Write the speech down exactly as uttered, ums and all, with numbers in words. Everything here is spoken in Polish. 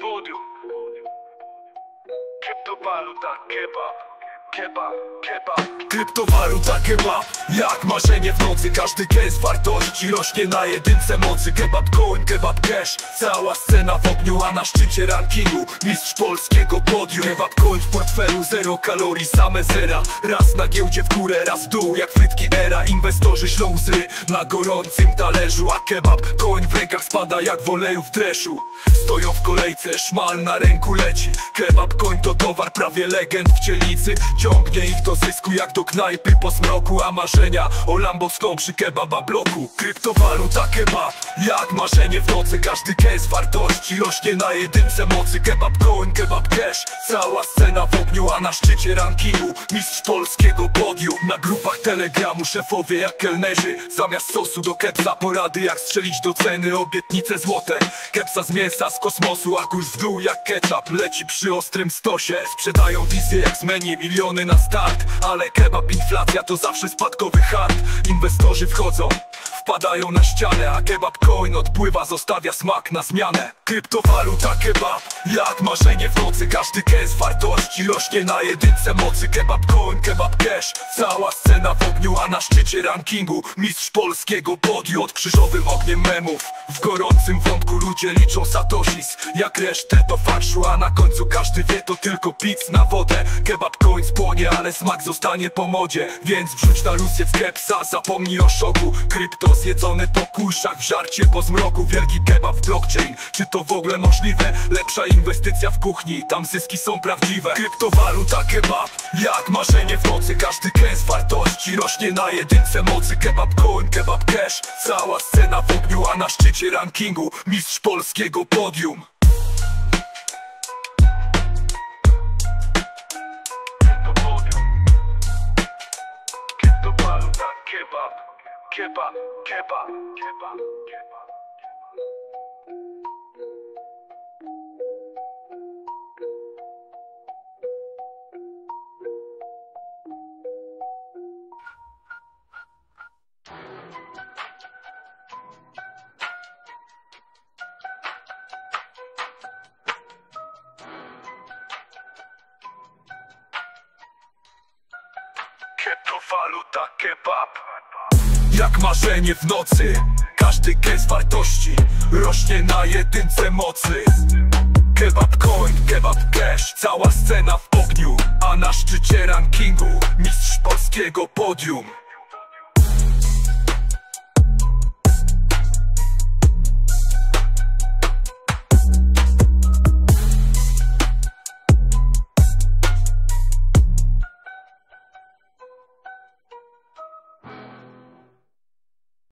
podium. Kryptowaluta kebab, kebab, kebab. Kryptowaluta kebab, jak marzenie w nocy. Każdy gest wartości rośnie na jedynce mocy. Kebab coin, kebab cash, cała scena w ogniu. A na szczycie rankingu mistrz polskiego podium. Kebab coin w portfelu, zero kalorii, same zera. Raz na giełdzie w górę, raz w dół, jak frytki era. Inwestorzy ślą łzy na gorącym talerzu. A kebab coin w rękach spada jak w oleju w dreszu. Stoją w kolejce, szmal na ręku leci. Kebab coin to towar prawie legend w dzielnicy. Ciągnie ich do zysku jak do knajpy po zmroku. A marzenia o Lambo sną przy kebaba bloku. Kryptowaluta kebab, jak marzenie w nocy. Każdy gest wartości rośnie na jedynce mocy. Kebab coin, kebab cash, cała scena w ogniu. A na szczycie rankingu mistrz polskiego podium. Na grupach telegramu szefowie jak kelnerzy. Zamiast sosu do kepsa porady jak strzelić do ceny. Obietnice złote, kepsa z mięsa z kosmosu. A kurs w dół jak ketchup, leci przy ostrym stosie. Sprzedają wizję jak z menu, miliony na start. Ale kebab inflacja to zawsze spadkowy hard. Inwestorzy wchodzą, wpadają na ścianę. A kebab coin odpływa, zostawia smak na zmianę. Kryptowaluta kebab, jak marzenie w nocy. Każdy gest wartości rośnie na jedynce mocy. Kebab coin, kebab cash, cała scena w ogniu. A na szczycie rankingu mistrz polskiego podium. Od krzyżowym ogniem memów w gorącym wątku ludzie liczą satoshis. Jak resztę to farszu, a na końcu każdy wie to tylko pic na wodę. Kebab coin spłonie, ale smak zostanie po modzie. Więc wrzuć na lusiec kepsa, zapomnij o szoku. Krypto zjedzone to kuszak w żarcie po zmroku. Wielki kebab w blockchain, czy to w ogóle możliwe? Lepsza inwestycja w kuchni, tam zyski są prawdziwe. Kryptowaluta kebab, jak marzenie w nocy. Każdy gest wartości rośnie na jedynce mocy. Kebab coin, kebab cash, cała scena w ogniu. A na szczycie rankingu mistrz polskiego podium. Kebab, kebab, kebab, kebab, kebab. Kryptowaluta kebab, jak marzenie w nocy. Każdy gest wartości rośnie na jedynce mocy. Kebab coin, kebab cash, cała scena w ogniu. A na szczycie rankingu mistrz polskiego podium.